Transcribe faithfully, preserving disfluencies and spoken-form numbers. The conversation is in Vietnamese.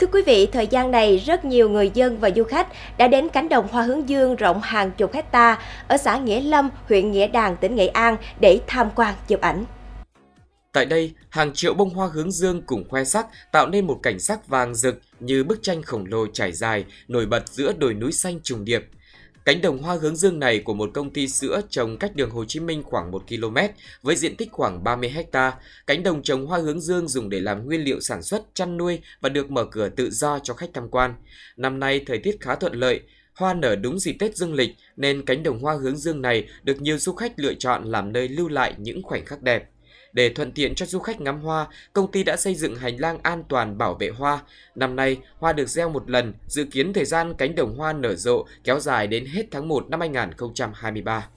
Thưa quý vị, thời gian này rất nhiều người dân và du khách đã đến cánh đồng hoa hướng dương rộng hàng chục hecta ở xã Nghĩa Lâm, huyện Nghĩa Đàn, tỉnh Nghệ An để tham quan chụp ảnh. Tại đây, hàng triệu bông hoa hướng dương cùng khoe sắc tạo nên một cảnh sắc vàng rực như bức tranh khổng lồ trải dài, nổi bật giữa đồi núi xanh trùng điệp. Cánh đồng hoa hướng dương này của một công ty sữa trồng cách đường Hồ Chí Minh khoảng một ki lô mét với diện tích khoảng ba mươi héc ta. Cánh đồng trồng hoa hướng dương dùng để làm nguyên liệu sản xuất, chăn nuôi và được mở cửa tự do cho khách tham quan. Năm nay thời tiết khá thuận lợi, hoa nở đúng dịp Tết dương lịch nên cánh đồng hoa hướng dương này được nhiều du khách lựa chọn làm nơi lưu lại những khoảnh khắc đẹp. Để thuận tiện cho du khách ngắm hoa, công ty đã xây dựng hành lang an toàn bảo vệ hoa. Năm nay, hoa được gieo một lần, dự kiến thời gian cánh đồng hoa nở rộ kéo dài đến hết tháng một năm hai nghìn không trăm hai mươi ba.